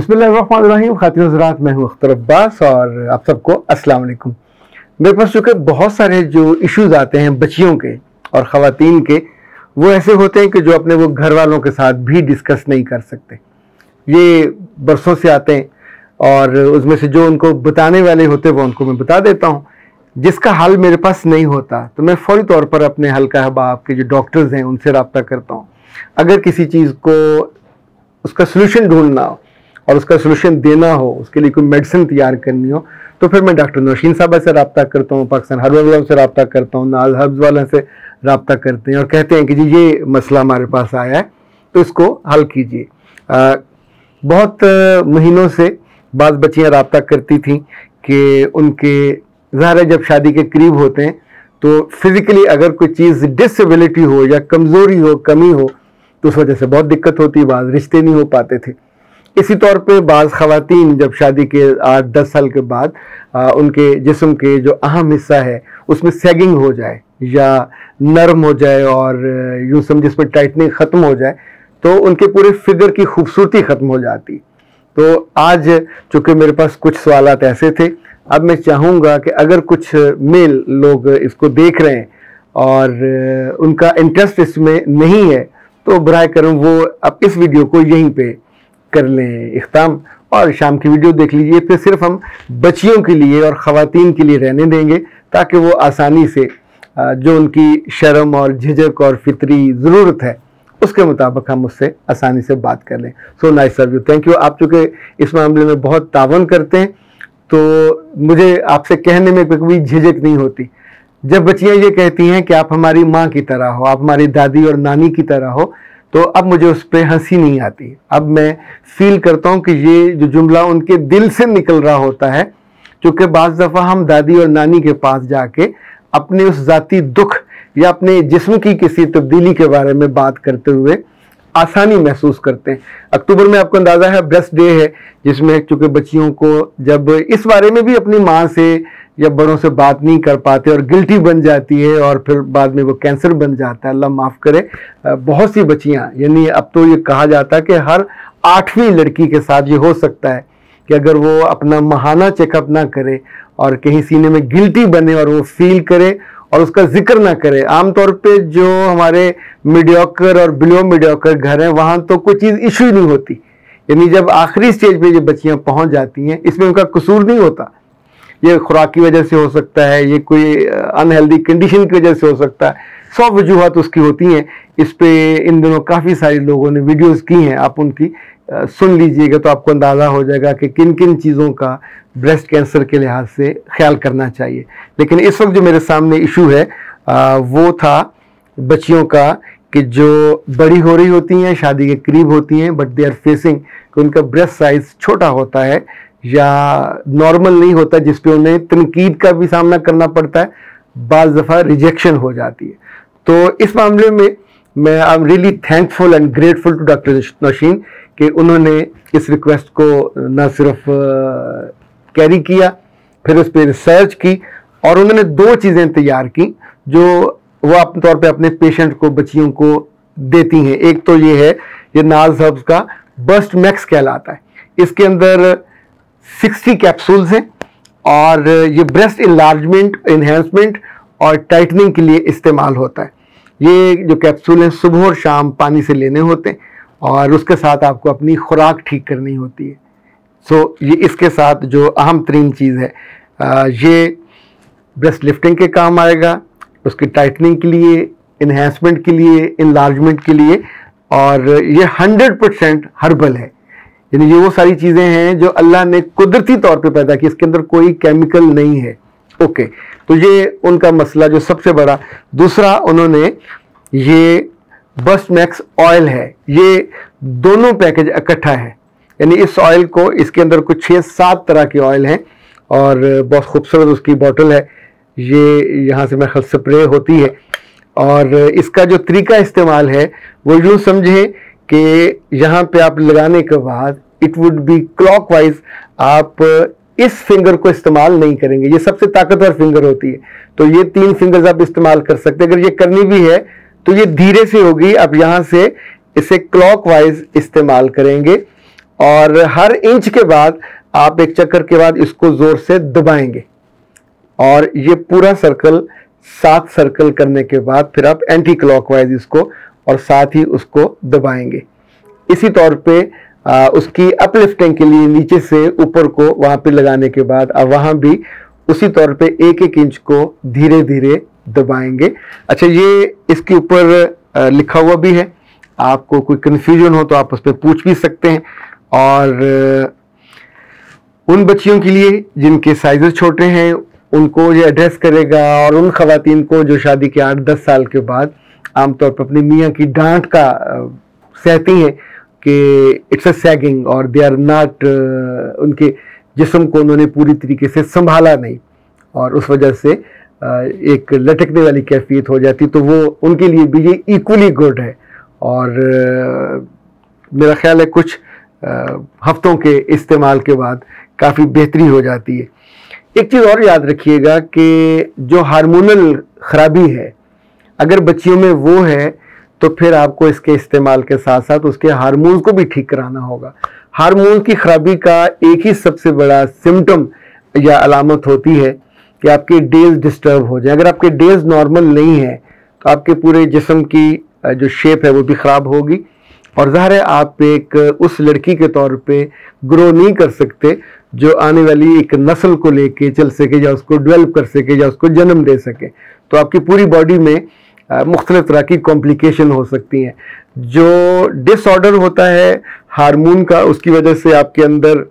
बिस्मिल्लाहिर्रहमानिर्रहीम। खातिन हज़रात, मैं हूँ अख्तर अब्बास और आप सबको अस्सलाम वालेकुम। मेरे पास चूँकि बहुत सारे जो इश्यूज़ आते हैं बच्चियों के और ख़वातीन के, वो ऐसे होते हैं कि जो अपने वो घर वालों के साथ भी डिस्कस नहीं कर सकते, ये बरसों से आते हैं और उसमें से जो उनको बताने वाले होते हैं वो उनको मैं बता देता हूँ। जिसका हल मेरे पास नहीं होता तो मैं फ़ौरी तौर पर अपने हल्का अहबाब के जो डॉक्टर्स हैं उनसे रब्ता करता हूँ। अगर किसी चीज़ को उसका सलूशन ढूँढना हो और उसका सोल्यूशन देना हो, उसके लिए कोई मेडिसिन तैयार करनी हो, तो फिर मैं डॉक्टर नौशीन साहब से रब्ता करता हूँ, पाकिस्तान हर्बल वालों से रब्ता करता हूँ, नाज हब्स वालों से रब्ता करते हैं और कहते हैं कि जी ये मसला हमारे पास आया है तो इसको हल कीजिए। बहुत महीनों से बाद बच्चियाँ रब्ता करती थी कि उनके ज़ाहिर है जब शादी के करीब होते हैं तो फिज़िकली अगर कोई चीज़ डिसेबिलिटी हो या कमज़ोरी हो, कमी हो, तो उस वजह से बहुत दिक्कत होती, बाद रिश्ते नहीं हो पाते थे। इसी तौर पे बाज़ ख़वातीन जब शादी के 8-10 साल के बाद उनके जिस्म के जो अहम हिस्सा है उसमें सैगिंग हो जाए या नरम हो जाए और यूँ समझ जिसमें टाइटनिंग ख़त्म हो जाए तो उनके पूरे फिगर की खूबसूरती ख़त्म हो जाती। तो आज चूँकि मेरे पास कुछ सवाल ऐसे थे, अब मैं चाहूँगा कि अगर कुछ मेल लोग इसको देख रहे हैं और उनका इंटरेस्ट इसमें नहीं है तो बराए करम वो अब इस वीडियो को यहीं पर कर लें इख्ताम और शाम की वीडियो देख लीजिए। फिर सिर्फ हम बच्चियों के लिए और ख़वातीन के लिए रहने देंगे ताकि वो आसानी से जो उनकी शर्म और झिझक और फितरी ज़रूरत है उसके मुताबिक हम उससे आसानी से बात कर लें। So nice of you, thank you. आप चूँकि इस मामले में बहुत तावन करते हैं तो मुझे आपसे कहने में कभी झिझक नहीं होती। जब बच्चियाँ ये कहती हैं कि आप हमारी माँ की तरह हो, आप हमारी दादी और नानी की तरह हो, तो अब मुझे उस पर हंसी नहीं आती। अब मैं फील करता हूँ कि ये जो जुमला उनके दिल से निकल रहा होता है, क्योंकि बाज़ दफ़ा हम दादी और नानी के पास जाके अपने उस ज़ाती दुख या अपने जिस्म की किसी तब्दीली के बारे में बात करते हुए आसानी महसूस करते हैं। अक्टूबर में आपको अंदाज़ा है ब्रेस्ट डे है, जिसमें चूँकि बच्चियों को जब इस बारे में भी अपनी माँ से या बड़ों से बात नहीं कर पाते और गिल्टी बन जाती है और फिर बाद में वो कैंसर बन जाता है, अल्लाह माफ़ करे। बहुत सी बच्चियाँ, यानी अब तो ये कहा जाता है कि हर 8वीं लड़की के साथ ये हो सकता है कि अगर वो अपना माहाना चेकअप ना करे और कहीं सीने में गिल्टी बने और वो फील करे और उसका जिक्र ना करे। आमतौर पे जो हमारे मीडियोकर और बिलो मीडियोकर घर हैं वहाँ तो कोई चीज़ इशू नहीं होती, यानी जब आखिरी स्टेज पे ये बच्चियाँ पहुँच जाती हैं इसमें उनका कसूर नहीं होता। ये खुराक की वजह से हो सकता है, ये कोई अनहेल्दी कंडीशन की वजह से हो सकता है, 100 वजूहत उसकी होती हैं। इस पे इन दिनों काफ़ी सारे लोगों ने वीडियोस की हैं, आप उनकी सुन लीजिएगा तो आपको अंदाज़ा हो जाएगा कि किन किन चीज़ों का ब्रेस्ट कैंसर के लिहाज से ख्याल करना चाहिए। लेकिन इस वक्त जो मेरे सामने इशू है वो था बच्चियों का कि जो बड़ी हो रही होती हैं, शादी के करीब होती हैं, बट दे आर फेसिंग कि उनका ब्रेस्ट साइज़ छोटा होता है या नॉर्मल नहीं होता, जिस पे उन्हें तनकीद का भी सामना करना पड़ता है, बाज़ दफ़ा रिजेक्शन हो जाती है। तो इस मामले में मैं I am really thankful and grateful to doctor Nausheen कि उन्होंने इस रिक्वेस्ट को ना सिर्फ कैरी किया, फिर उस पर रिसर्च की और उन्होंने 2 चीज़ें तैयार की जो वो अपने तौर पे अपने पेशेंट को, बच्चियों को देती हैं। एक तो ये है, ये नाज हब्स का बस्ट मैक्स कहलाता है। इसके अंदर 60 कैप्सूल्स हैं और ये ब्रेस्ट इलार्जमेंट, इन्हेंसमेंट और टाइटनिंग के लिए इस्तेमाल होता है। ये जो कैप्सूल हैं सुबह और शाम पानी से लेने होते हैं और उसके साथ आपको अपनी खुराक ठीक करनी होती है। सो ये इसके साथ जो अहम तरीन चीज़ है ये ब्रेस्ट लिफ्टिंग के काम आएगा, उसकी टाइटनिंग के लिए, इन्हेंसमेंट के लिए, इनलार्जमेंट के लिए, और ये 100% हर्बल है। यानी ये वो सारी चीज़ें हैं जो अल्लाह ने कुदरती तौर पे पैदा की, इसके अंदर कोई केमिकल नहीं है। ओके, तो ये उनका मसला जो सबसे बड़ा। दूसरा उन्होंने ये बस्ट मैक्स ऑयल है, ये दोनों पैकेज इकट्ठा है, यानी इस ऑयल को, इसके अंदर कुछ 6-7 तरह के ऑयल हैं और बहुत खूबसूरत उसकी बॉटल है। ये यहाँ से मेरे ख्याल स्प्रे होती है और इसका जो तरीका इस्तेमाल है वो यूँ समझें कि यहाँ पे आप लगाने के बाद इट वुड बी क्लॉकवाइज, आप इस फिंगर को इस्तेमाल नहीं करेंगे, ये सबसे ताकतवर फिंगर होती है, तो ये 3 फिंगर्स आप इस्तेमाल कर सकते हैं। अगर ये करनी भी है तो ये धीरे से होगी, आप यहाँ से इसे क्लॉकवाइज इस्तेमाल करेंगे और हर इंच के बाद आप एक चक्कर के बाद इसको जोर से दबाएंगे और ये पूरा सर्कल 7 सर्कल करने के बाद फिर आप एंटी क्लॉकवाइज इसको और साथ ही उसको दबाएंगे। इसी तौर पे उसकी अपलिफ्टिंग के लिए नीचे से ऊपर को वहाँ पे लगाने के बाद अब वहाँ भी उसी तौर पे एक एक इंच को धीरे धीरे दबाएंगे। अच्छा, ये इसके ऊपर लिखा हुआ भी है, आपको कोई कन्फ्यूजन हो तो आप उस पर पूछ भी सकते हैं। और उन बच्चियों के लिए जिनके साइजेस छोटे हैं उनको ये एड्रेस करेगा, और उन खवातीन को जो शादी के 8-10 साल के बाद आमतौर पर अपने मियाँ की डांट का सहती हैं कि इट्स अ सैगिंग और दे आर नॉट, उनके जिस्म को उन्होंने पूरी तरीके से संभाला नहीं और उस वजह से एक लटकने वाली कैफियत हो जाती, तो वो उनके लिए भी ये इक्वली गुड है। और मेरा ख्याल है कुछ हफ्तों के इस्तेमाल के बाद काफ़ी बेहतरी हो जाती है। एक चीज़ और याद रखिएगा कि जो हार्मोनल ख़राबी है अगर बच्चियों में वो है तो फिर आपको इसके इस्तेमाल के साथ साथ उसके हार्मोन्स को भी ठीक कराना होगा। हार्मोन्स की खराबी का एक ही सबसे बड़ा सिम्टम या अलामत होती है कि आपके डेज डिस्टर्ब हो जाए। अगर आपके डेज नॉर्मल नहीं है तो आपके पूरे जिस्म की जो शेप है वो भी ख़राब होगी और ज़ाहिर है आप एक उस लड़की के तौर पे ग्रो नहीं कर सकते जो आने वाली एक नस्ल को लेके चल सके या उसको डेवलप कर सके या उसको जन्म दे सके। तो आपकी पूरी बॉडी में मुख्तलिफ तरह की कॉम्प्लिकेशन हो सकती हैं। जो डिसऑर्डर होता है हार्मोन का उसकी वजह से आपके अंदर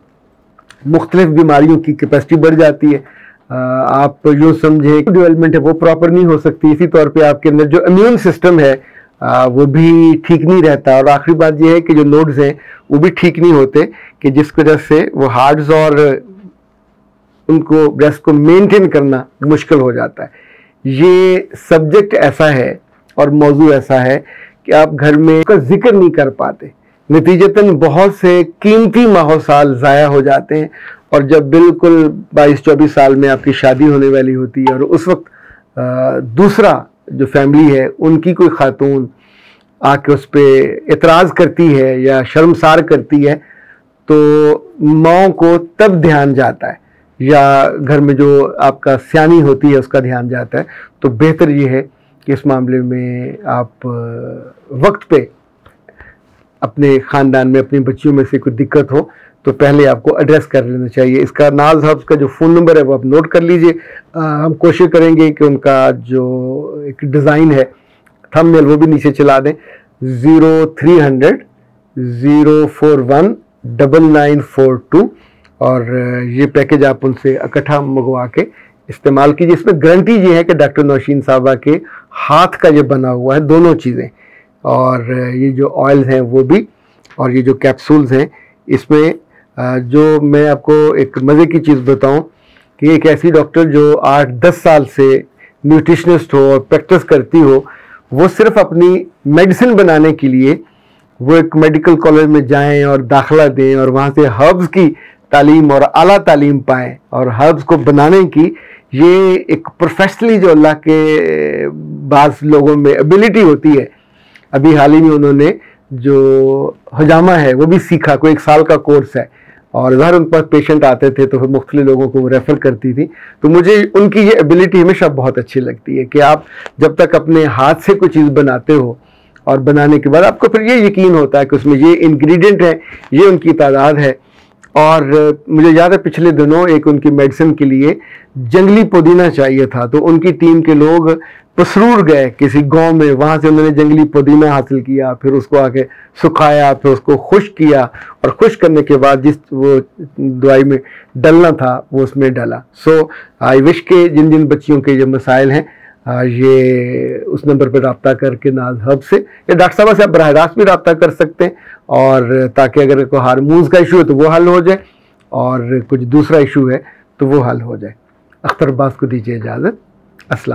मुख्तलिफ बीमारियों की कैपेसिटी बढ़ जाती है। आप यूँ समझें कि डेवलपमेंट है वो प्रॉपर नहीं हो सकती। इसी तौर पे आपके अंदर जो इम्यून सिस्टम है वो भी ठीक नहीं रहता और आखिरी बात यह है कि जो नोड्स हैं वो भी ठीक नहीं होते कि जिस वजह से वो हार्ट्स और उनको ब्रेस्ट को मेंटेन करना मुश्किल हो जाता है। ये सब्जेक्ट ऐसा है और मौजू ऐसा है कि आप घर में उसका जिक्र नहीं कर पाते, नतीजतन बहुत से कीमती माहो साल ज़ाया हो जाते हैं। और जब बिल्कुल 22-24 साल में आपकी शादी होने वाली होती है और उस वक्त दूसरा जो फैमिली है उनकी कोई खातून आके उस पर एतराज़ करती है या शर्मसार करती है तो माँ को तब ध्यान जाता है या घर में जो आपका सियानी होती है उसका ध्यान जाता है। तो बेहतर ये है कि इस मामले में आप वक्त पे अपने ख़ानदान में अपनी बच्चियों में से कोई दिक्कत हो तो पहले आपको एड्रेस कर लेना चाहिए। इसका नाज़ हब्स का जो फ़ोन नंबर है वो आप नोट कर लीजिए। हम कोशिश करेंगे कि उनका जो एक डिज़ाइन है थंबनेल वो भी नीचे चला दें। 0300-041-9942 और ये पैकेज आप उनसे इकट्ठा मंगवा के इस्तेमाल कीजिए। इसमें गारंटी ये है कि डॉक्टर नौशीन साहबा के हाथ का ये बना हुआ है दोनों चीज़ें, और ये जो ऑयल्स हैं वो भी और ये जो कैप्सूल्स हैं। इसमें जो मैं आपको एक मज़े की चीज़ बताऊं कि एक ऐसी डॉक्टर जो 8-10 साल से न्यूट्रिशनिस्ट हो और प्रैक्टिस करती हो वो सिर्फ अपनी मेडिसिन बनाने के लिए वो एक मेडिकल कॉलेज में जाएं और दाखिला दें और वहाँ से हर्ब्स की तालीम और आला तालीम पाएं और हर्ब्स को बनाने की ये एक प्रोफेशनली जो अल्लाह के बाद लोगों में एबिलिटी होती है। अभी हाल ही में उन्होंने जो हजामा है वो भी सीखा, कोई 1 साल का कोर्स है और ज़ाहिर उन पर पेशेंट आते थे तो फिर मुख्तलिफ लोगों को वो रेफ़र करती थी। तो मुझे उनकी ये एबिलिटी हमेशा बहुत अच्छी लगती है कि आप जब तक अपने हाथ से कोई चीज़ बनाते हो और बनाने के बाद आपको फिर ये यकीन होता है कि उसमें ये इंग्रेडिएंट है, ये उनकी तादाद है। और मुझे याद है पिछले दिनों एक उनकी मेडिसिन के लिए जंगली पुदीना चाहिए था तो उनकी टीम के लोग पसरूर गए किसी गांव में, वहाँ से उन्होंने जंगली पुदीना हासिल किया, फिर उसको आके सुखाया, फिर उसको खुश किया और खुश करने के बाद जिस वो दवाई में डलना था वो उसमें डाला। सो आई विश के जिन जिन बच्चियों के ये मसाइल हैं ये उस नंबर पर रब्ता करके नाज़ हब्स से या डॉक्टर साहब से आप बराह रास्त भी रब्ता कर सकते हैं, और ताकि अगर कोई हारमोन्स का इशू है तो वो हल हो जाए और कुछ दूसरा इशू है तो वो हल हो जाए। अख्तर अब्बास को दीजिए इजाज़त। अस्सलाम।